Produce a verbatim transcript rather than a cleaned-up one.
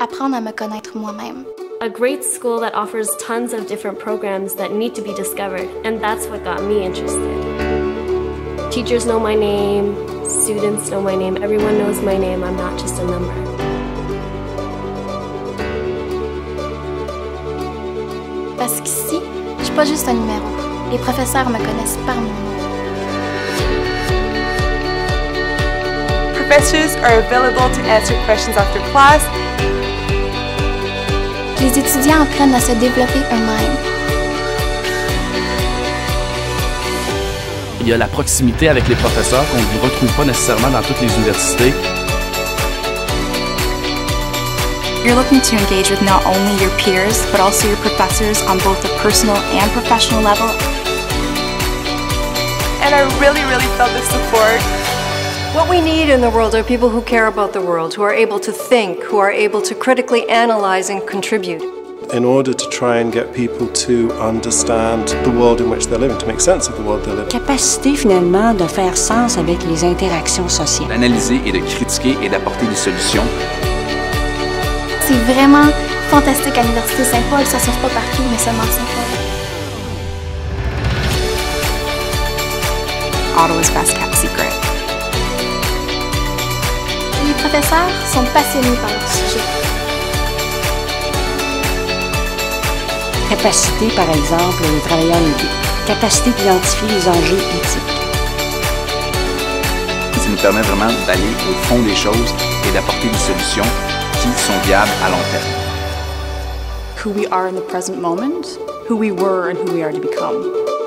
apprendre à me connaître moi-même. A great school that offers tons of different programs that need to be discovered, and that's what got me interested. Teachers know my name, students know my name, everyone knows my name, I'm not just a number. Parce qu'ici, je suis pas juste un numéro. Les professeurs me connaissent par mon nom. Professors are available to answer questions after class. Les étudiants apprennent à se développer eux-mêmes. Il y a la proximité avec les professeurs qu'on ne retrouve pas nécessairement dans toutes les universités. You're looking to engage with not only your peers, but also your professors on both the personal and professional level. And I really, really felt the support. What we need in the world are people who care about the world, who are able to think, who are able to critically analyze and contribute. In order to try and get people to understand the world in which they're living, to make sense of the world they're living. Capacité finalement de faire sens avec les interactions sociales. D'analyser et de critiquer et d'apporter des solutions. C'est vraiment fantastique à l'Université Saint-Paul, ça ne se trouve pas partout, mais seulement Saint-Paul. Ottawa's best kept secret. Les professeurs sont passionnés par leur sujet. Capacité, par exemple, de travailler en équipe. Capacité d'identifier les enjeux éthiques. Ça nous permet vraiment d'aller au fond des choses et d'apporter des solutions. Who we are in the present moment, who we were and who we are to become.